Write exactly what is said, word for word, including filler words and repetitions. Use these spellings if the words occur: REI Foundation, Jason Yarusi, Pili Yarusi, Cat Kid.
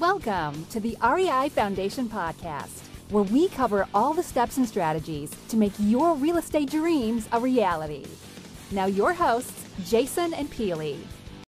Welcome to the R E I Foundation podcast, where we cover all the steps and strategies to make your real estate dreams a reality. Now your hosts, Jason and Peely.